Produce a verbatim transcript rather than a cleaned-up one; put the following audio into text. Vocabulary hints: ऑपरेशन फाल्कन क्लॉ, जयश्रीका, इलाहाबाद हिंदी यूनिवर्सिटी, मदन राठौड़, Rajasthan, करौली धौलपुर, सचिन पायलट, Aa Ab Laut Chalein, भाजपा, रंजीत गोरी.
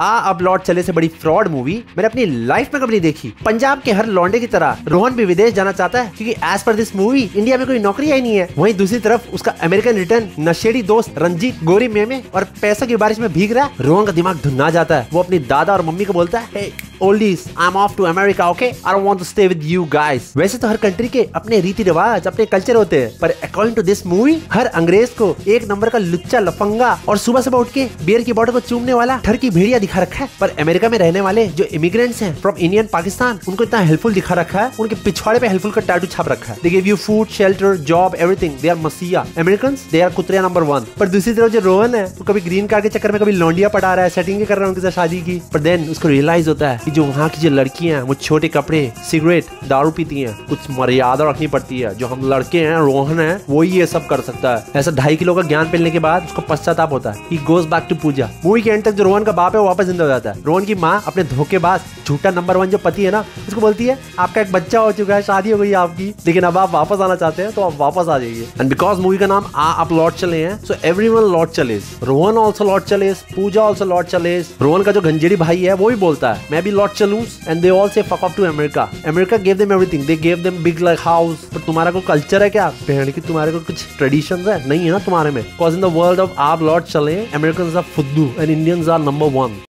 आ अब लौट चले से बड़ी फ्रॉड मूवी मैंने अपनी लाइफ में कभी नहीं देखी। पंजाब के हर लौंडे की तरह रोहन भी विदेश जाना चाहता है, क्योंकि as per this movie India में कोई नौकरी आई नहीं है। वहीं दूसरी तरफ उसका अमेरिकन रिटर्न नशेड़ी दोस्त रंजीत गोरी मेमे और पैसों की बारिश में भीग रहा है। रोहन का दिमाग धुन्ना जाता है। वो अपनी दादा और मम्मी को बोलता है, hey, oldies, I'm off to America, okay? I don't want to stay with you guys. वैसे तो हर कंट्री के अपने रीति रिवाज, अपने कल्चर होते हैं, पर अकॉर्डिंग टू दिस मूवी हर अंग्रेज को एक नंबर का लुच्चा लफंगा और सुबह सुबह उठ के बियर की बॉटल को चूमने वाला ठर की भेड़िया दिखा रखा है। पर अमेरिका में रहने वाले जो इमिग्रेंट्स हैं फ्रॉम इंडियन पाकिस्तान, उनको इतना हेल्पफुल दिखा रखा है। उनके पिछवाड़े पे हेल्पफुल का टैटू छाप रखा है। They give you food, shelter, job, everything. They are मसीहा अमेरिकन्स, दे आर कुत्रिया नंबर वन। पर दूसरी तरफ जो रोहन है वो कभी ग्रीन कार्ड के चक्कर में कभी लौंडिया पटा रहा है, सेटिंग कर रहा है उनके साथ शादी की। पर देन उसको रियलाइज होता है कि जो वहाँ की जो लड़कियाँ हैं वो छोटे कपड़े, सिगरेट, दारू पीती हैं। कुछ मर्यादा रखनी पड़ती है। जो हम लड़के हैं, रोहन है, वो ये सब कर सकता है। ऐसा ढाई किलो का ज्ञान मिलने के बाद उसको पश्चाताप होता है। He goes back to Pooja. Movie के एंड तक जो रोहन का बाप है वो वापस जिंदा हो जाता है। रोहन की माँ अपने धोखेबाज झूठा नंबर वन जो पति है ना, उसको बोलती है आपका एक बच्चा हो चुका है, शादी हो गई आपकी, लेकिन अब आप वापस आना चाहते हैं तो आप वापस आ जाइए। एंड बिकॉज मूवी का नाम आ अब लौट चले हैं, सो एवरीवन लौट चले। रोहन ऑल्सो लौट चले, पूजा ऑल्सो लौट चले। रोहन का जो गंजेड़ी भाई है वो भी बोलता है मैं भी लौट चलूं। And they all say fuck off to America. America gave them everything, they gave them big like house. पर तुम्हारा कोई कल्चर है क्या बहन की, तुम्हारे को कुछ ट्रेडिशन है नहीं है ना तुम्हारे में। Cause in the world of आ अब लौट चले, अमेरिकन्स आर फुद्दू and Indians are number one.